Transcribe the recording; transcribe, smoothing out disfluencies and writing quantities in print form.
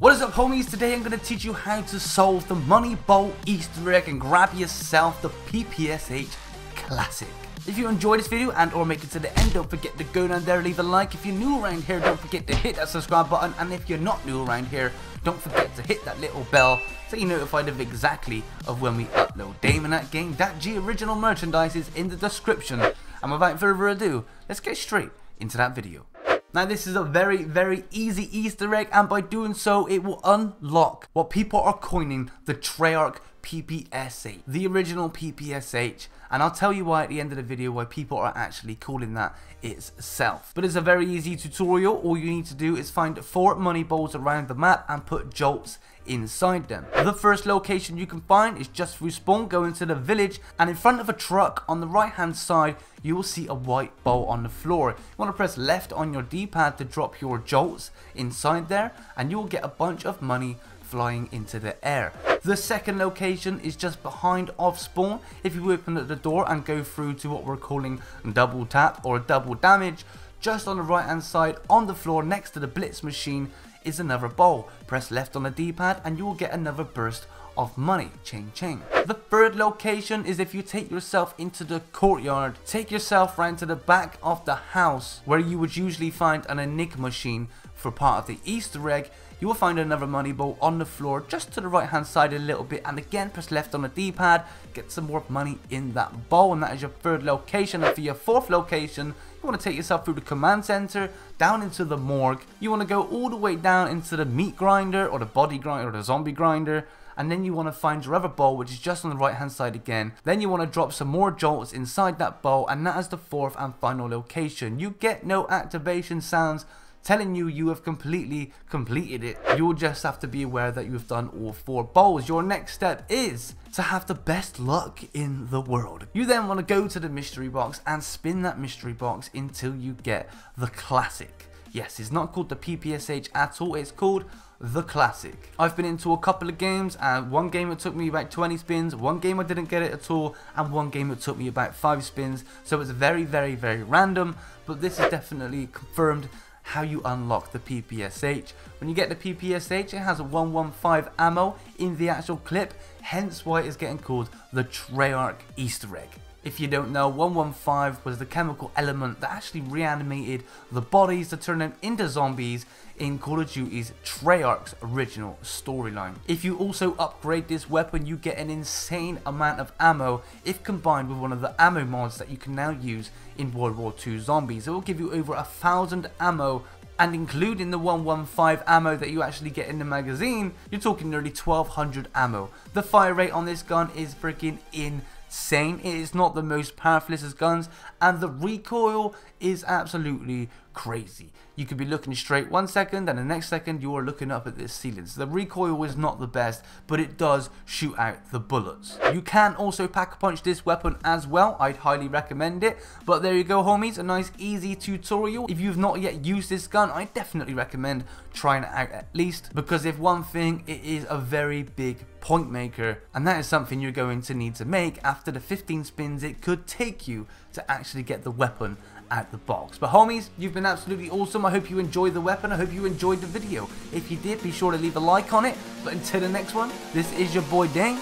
What is up, homies? Today I'm going to teach you how to solve the Moneyball Easter egg and grab yourself the PPSH Classic. If you enjoyed this video and or make it to the end, don't forget to go down there and leave a like. If you're new around here, don't forget to hit that subscribe button. And if you're not new around here, don't forget to hit that little bell so you're notified of exactly of when we upload. DameAndThatGame, that G original merchandise is in the description. And without further ado, let's get straight into that video. Now this is a very easy Easter egg, and by doing so it will unlock what people are coining the Treyarch PPSH, the original PPSH, and I'll tell you why at the end of the video why people are actually calling that itself. But it's a very easy tutorial. All you need to do is find 4 money balls around the map and put jolts inside them. The first location you can find is just through spawn. Go into the village, and in front of a truck on the right hand side you will see a white bowl on the floor. You want to press left on your D-pad to drop your jolts inside there, and you will get a bunch of money flying into the air. The second location is just behind off spawn. If you open up the door and go through to what we're calling double tap or double damage, just on the right hand side on the floor next to the blitz machine is another bowl. Press left on the D-pad and you will get another burst of money. Ching. The third location is if you take yourself into the courtyard, take yourself round to the back of the house where you would usually find an enigma machine for part of the Easter egg. You will find another money ball on the floor just to the right hand side a little bit, and again press left on the D-pad, get some more money in that bowl, and that is your third location. And for your fourth location, you want to take yourself through the command center, down into the morgue. You want to go all the way down into the meat grinder or the body grinder or the zombie grinder, and then you want to find your other bowl, which is just on the right hand side again. Then you want to drop some more jolts inside that bowl, and that is the fourth and final location. You get no activation sounds telling you have completely completed it. You'll just have to be aware that you've done all 4 bowls. Your next step is to have the best luck in the world. You then want to go to the mystery box and spin that mystery box until you get the classic. Yes, it's not called the PPSH at all, it's called the classic. I've been into a couple of games, and one game it took me about 20 spins, one game I didn't get it at all, and one game it took me about 5 spins, so it's very random, but this is definitely confirmed how you unlock the PPSH. When you get the PPSH, it has a 115 ammo in the actual clip, hence why it's getting called the Treyarch Easter egg. If you don't know, 115 was the chemical element that actually reanimated the bodies to turn them into zombies in Call of Duty's Treyarch's original storyline. If you also upgrade this weapon, you get an insane amount of ammo if combined with one of the ammo mods that you can now use in World War II zombies. It will give you over 1,000 ammo, and including the 115 ammo that you actually get in the magazine, you're talking nearly 1,200 ammo. The fire rate on this gun is freaking insane. It is not the most powerful as guns, and the recoil is absolutely crazy. You could be looking straight one second and the next second you are looking up at this ceiling. So the recoil is not the best, but it does shoot out the bullets. You can also pack a punch this weapon as well. I'd highly recommend it. But there you go, homies, a nice easy tutorial. If you've not yet used this gun, I definitely recommend trying it out, at least, because if one thing, it is a very big point maker, and that is something you're going to need to make after the 15 spins it could take you to actually get the weapon out the box. But homies, you've been absolutely awesome. I hope you enjoyed the weapon. I hope you enjoyed the video. If you did, be sure to leave a like on it. But until the next one, this is your boy Dame.